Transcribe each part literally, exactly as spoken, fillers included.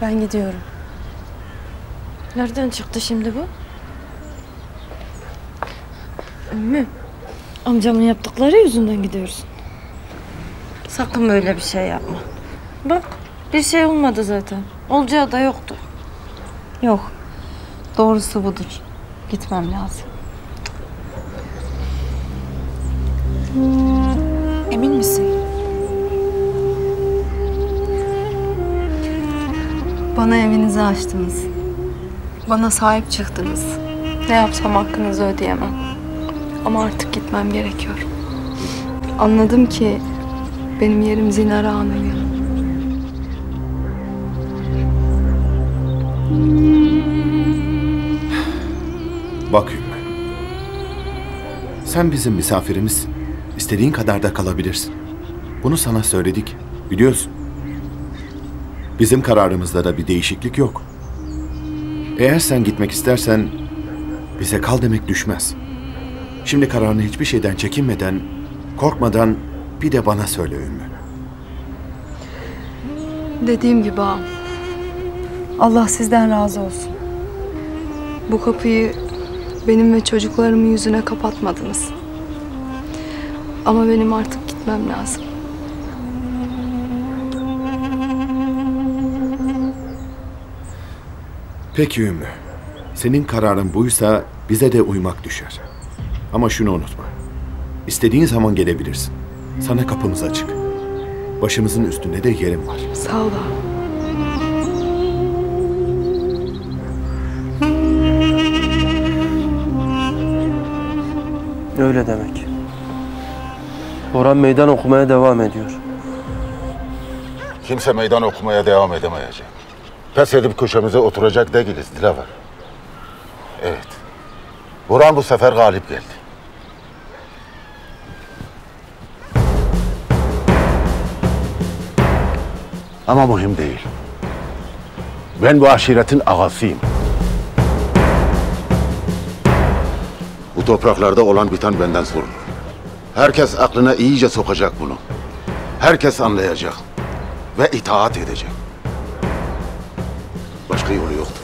Ben gidiyorum. Nereden çıktı şimdi bu? Ümmü, amcamın yaptıkları yüzünden gidiyorsun. Sakın böyle bir şey yapma. Bak, bir şey olmadı zaten. Olacağı da yoktu. Yok, doğrusu budur. Gitmem lazım. Emin misin? Bana evinizi açtınız. Bana sahip çıktınız. Ne yapsam hakkınızı ödeyemem. Ama artık gitmem gerekiyor. Anladım ki benim yerim Zinara Hanım'ın yanı. Bak Ümmü, sen bizim misafirimizsin. İstediğin kadar da kalabilirsin. Bunu sana söyledik, biliyorsun. Bizim kararımızda da bir değişiklik yok. Eğer sen gitmek istersen bize kal demek düşmez. Şimdi kararını hiçbir şeyden çekinmeden, korkmadan bir de bana söyle Ümmü. Dediğim gibi ağam, Allah sizden razı olsun. Bu kapıyı benim ve çocuklarımın yüzüne kapatmadınız. Ama benim artık gitmem lazım. Peki Ümmü, senin kararın buysa bize de uymak düşer. Ama şunu unutma, istediğin zaman gelebilirsin. Sana kapımız açık. Başımızın üstünde de yerim var. Sağ ol abi. Öyle demek. Orhan meydan okumaya devam ediyor. Kimse meydan okumaya devam edemeyecek. Pes edip köşemize oturacak değiliz Dilaver. Evet. Burhan bu sefer galip geldi. Ama mühim değil. Ben bu aşiretin ağasıyım. Bu topraklarda olan biten benden sorulur. Herkes aklına iyice sokacak bunu. Herkes anlayacak ve itaat edecek. Başka yolu yoktur.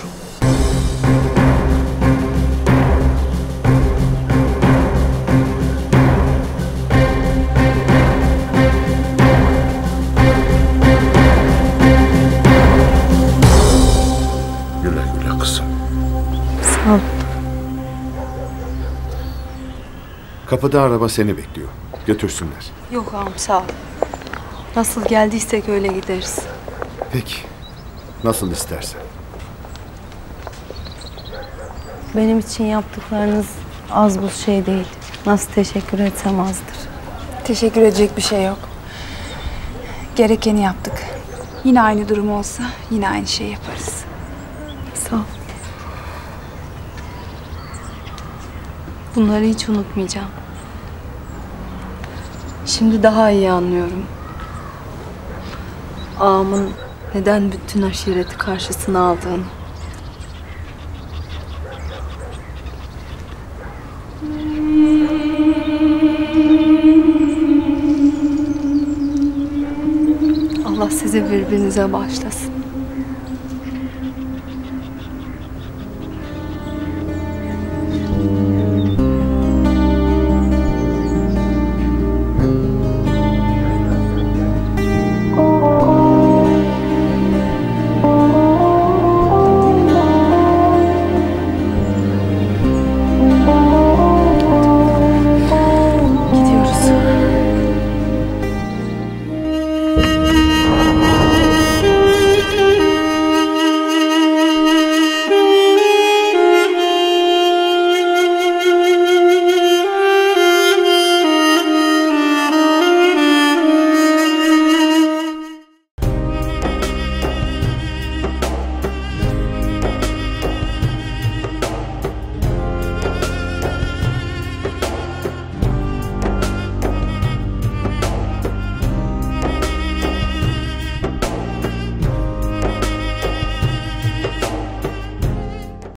Kapıda araba seni bekliyor. Götürsünler. Yok ağam, sağ ol. Nasıl geldiysek öyle gideriz. Peki. Nasıl istersen. Benim için yaptıklarınız az buz şey değil. Nasıl teşekkür etsem azdır. Teşekkür edecek bir şey yok. Gerekeni yaptık. Yine aynı durum olsa yine aynı şeyi yaparız. Sağ ol. Bunları hiç unutmayacağım. Şimdi daha iyi anlıyorum. Ağamın neden bütün aşireti karşısına aldığını. Allah sizi birbirinize bağışlasın.